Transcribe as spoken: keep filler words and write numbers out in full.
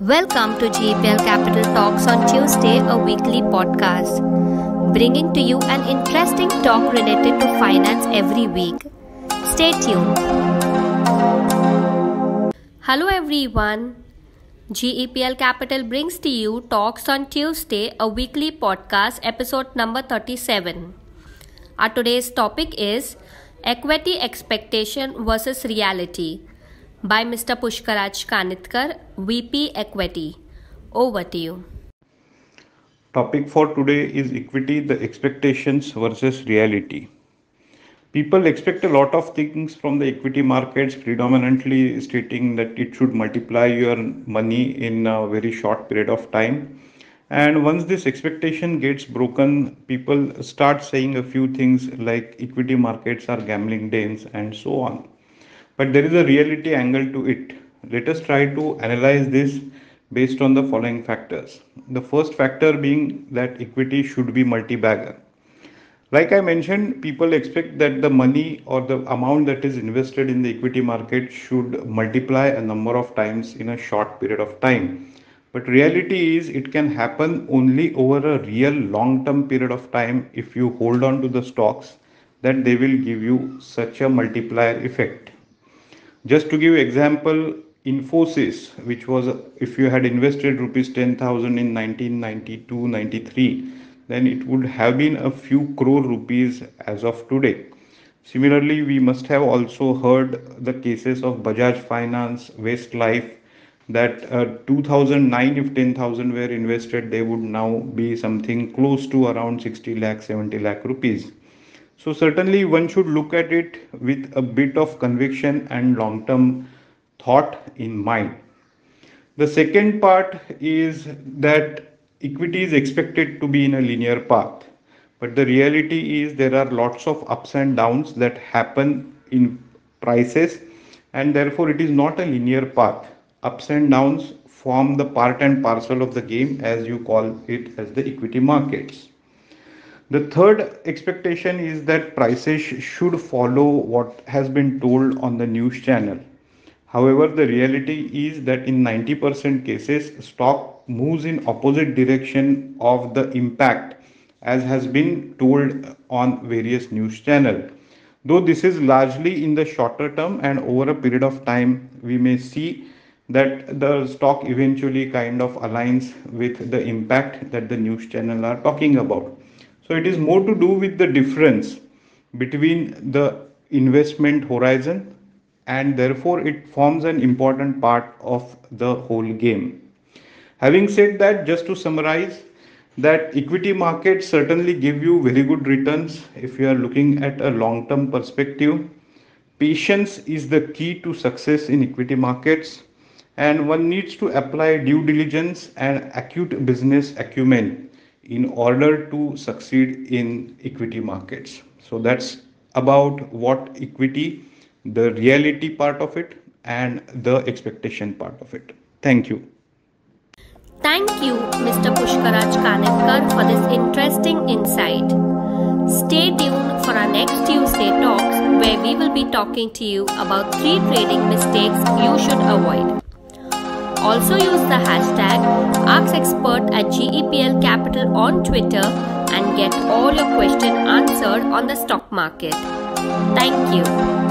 Welcome to G E P L Capital Talks on Tuesday, a weekly podcast, bringing to you an interesting talk related to finance every week. Stay tuned. Hello everyone. G E P L Capital brings to you Talks on Tuesday, a weekly podcast, episode number thirty-seven. Our today's topic is Equity Expectation versus Reality, by Mister Pushkaraj Kanitkar, V P Equity. Over to you. Topic for today is equity, the expectations versus reality. People expect a lot of things from the equity markets, predominantly stating that it should multiply your money in a very short period of time. And once this expectation gets broken, people start saying a few things like equity markets are gambling dens and so on. But there is a reality angle to it. Let us try to analyze this based on the following factors. The first factor being that equity should be multi-bagger. Like I mentioned, people expect that the money or the amount that is invested in the equity market should multiply a number of times in a short period of time. But reality is it can happen only over a real long-term period of time if you hold on to the stocks, that they will give you such a multiplier effect. Just to give example, Infosys, which was, if you had invested rupees ten thousand in nineteen ninety-two ninety-three, then it would have been a few crore rupees as of today. Similarly, we must have also heard the cases of Bajaj Finance, Westlife, that uh, two thousand nine, if ten thousand were invested, they would now be something close to around sixty lakh, seventy lakh rupees. So certainly one should look at it with a bit of conviction and long-term thought in mind. The second part is that equity is expected to be in a linear path, but the reality is there are lots of ups and downs that happen in prices, and therefore it is not a linear path. Ups and downs form the part and parcel of the game, as you call it as the equity markets. The third expectation is that prices should follow what has been told on the news channel. However, the reality is that in ninety percent cases, stock moves in opposite direction of the impact as has been told on various news channels. Though this is largely in the shorter term, and over a period of time, we may see that the stock eventually kind of aligns with the impact that the news channel are talking about. So it is more to do with the difference between the investment horizon, and therefore it forms an important part of the whole game. Having said that, just to summarize, that equity markets certainly give you very good returns if you are looking at a long-term perspective. Patience is the key to success in equity markets, and one needs to apply due diligence and acute business acumen in order to succeed in equity markets. So that's about what equity, the reality part of it, and the expectation part of it. Thank you. Thank you, Mister Pushkaraj Kanitkar, for this interesting insight. Stay tuned for our next Tuesday Talks, where we will be talking to you about three trading mistakes you should avoid. Also use the hashtag AskExpert at G E P L Capital on Twitter and get all your questions answered on the stock market. Thank you.